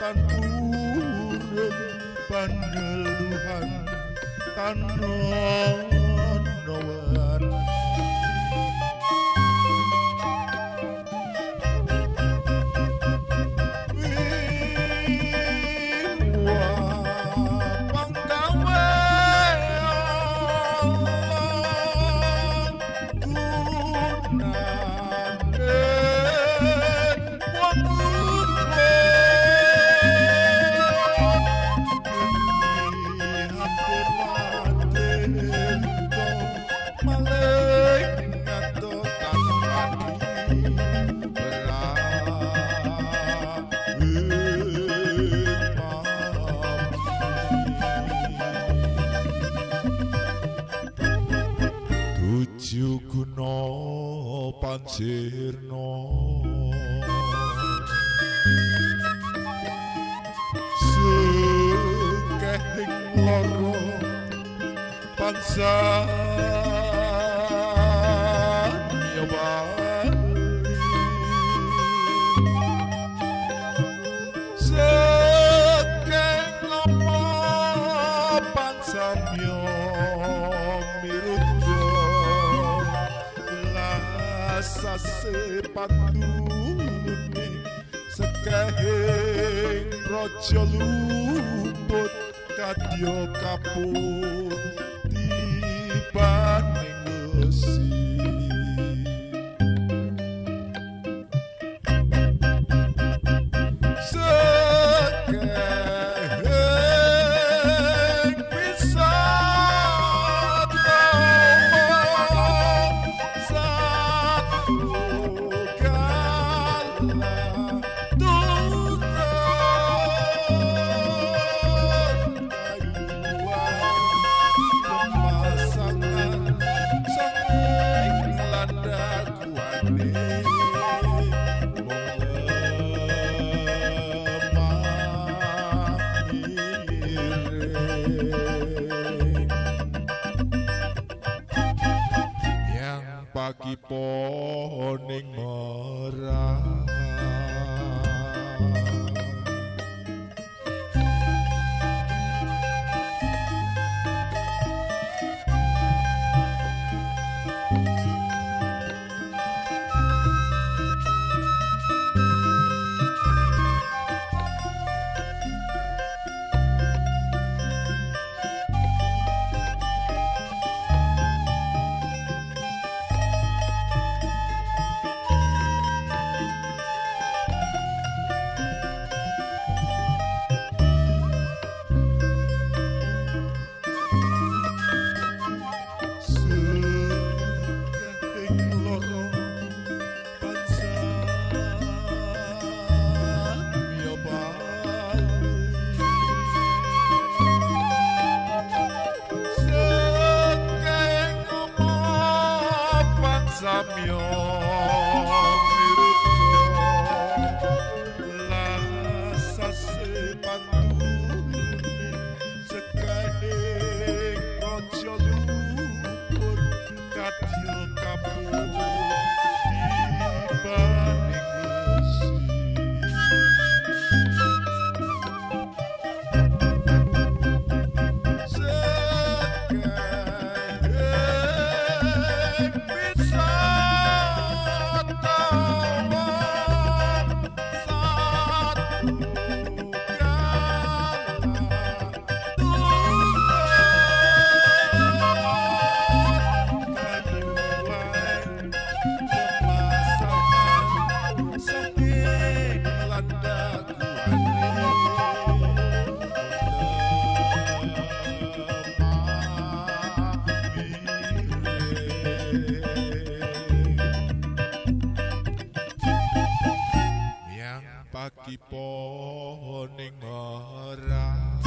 Tan turun pandeluhan tan ronoan wiwa panggawe Guna pancirno sekehing loro pansan nyobali sekehing loro pansan nyomiru sepat duni sekehing raja luput kadya kaputi baning ngesi pagi poning merah samyo mirutku lasa sepantuni sekading rojo luput kadya kaputi baning ngesi pagi poning merah.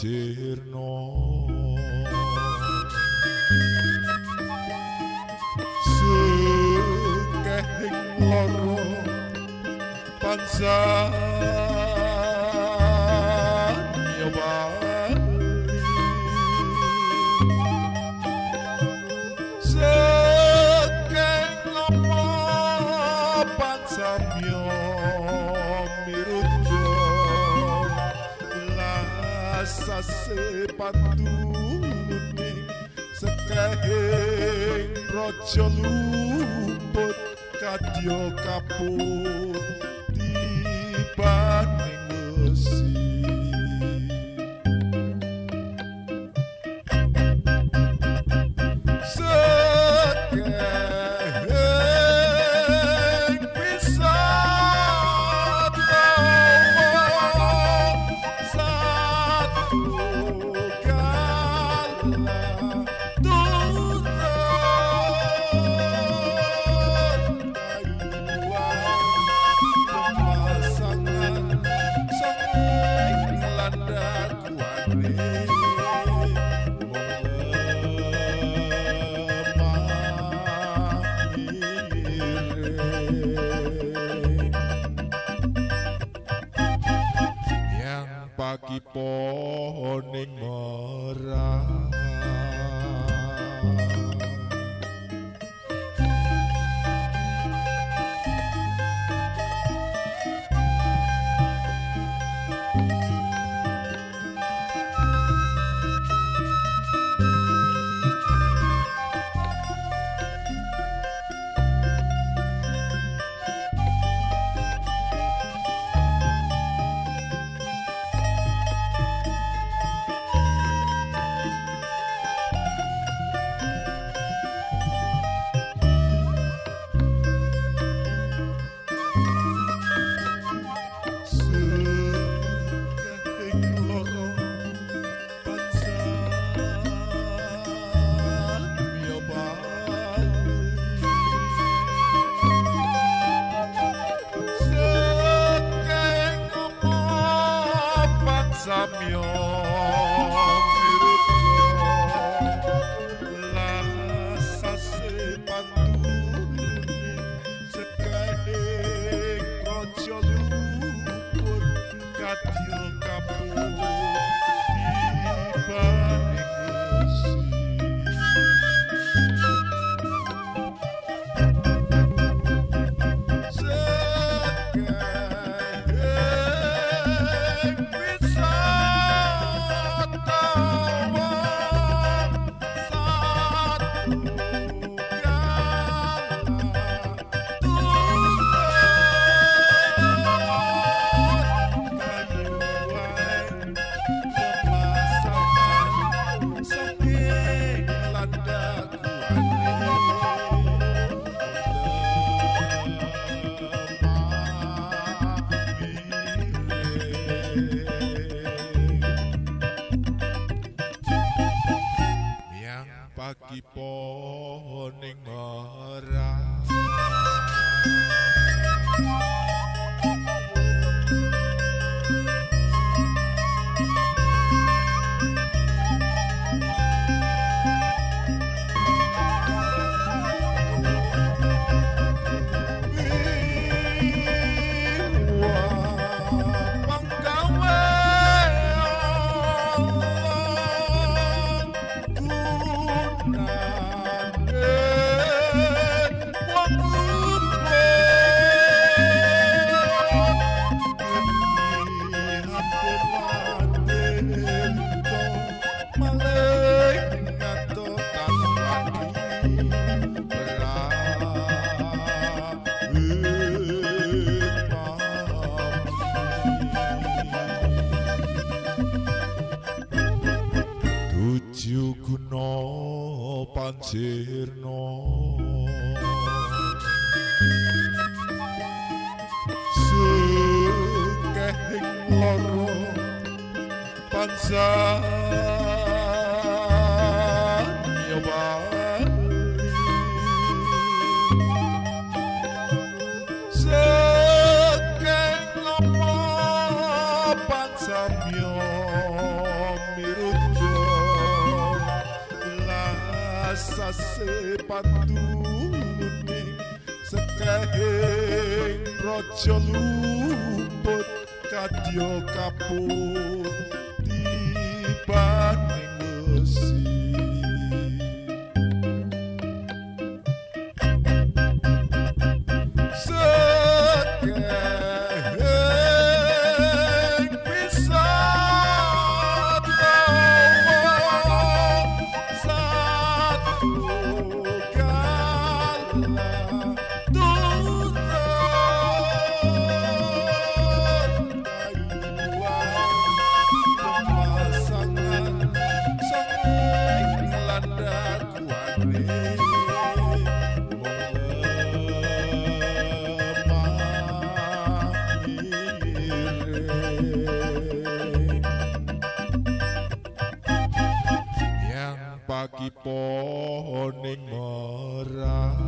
sirno sukeh loro pansan yo bali sukeh loro pansan yo miruto lasa sepatuning sekehing rojo luput kadya kaput Banding besi sekehing bisa lawan satu kala pagi poning merah samyo miruto lasa sepatune sekehing raja luhur kadya kaput pagi poning merah sirno sukeh loro pansan yo bali sekeh loro pansan yo sepatu muning sekehing raja luput kadya kaputi baning besi pagi poning merah